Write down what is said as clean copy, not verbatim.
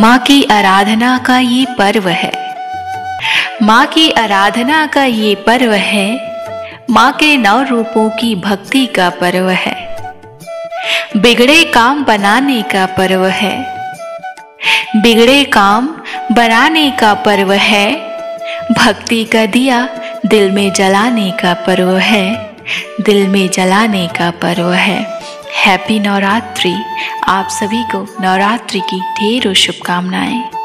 माँ की आराधना का ये पर्व है, माँ की आराधना का ये पर्व है, माँ के नौ रूपों की भक्ति का पर्व है, बिगड़े काम बनाने का पर्व है, बिगड़े काम बनाने का पर्व है, भक्ति का दिया दिल में जलाने का पर्व है, दिल में जलाने का पर्व है। हैप्पी नवरात्रि। आप सभी को नवरात्रि की ढेरों शुभकामनाएं।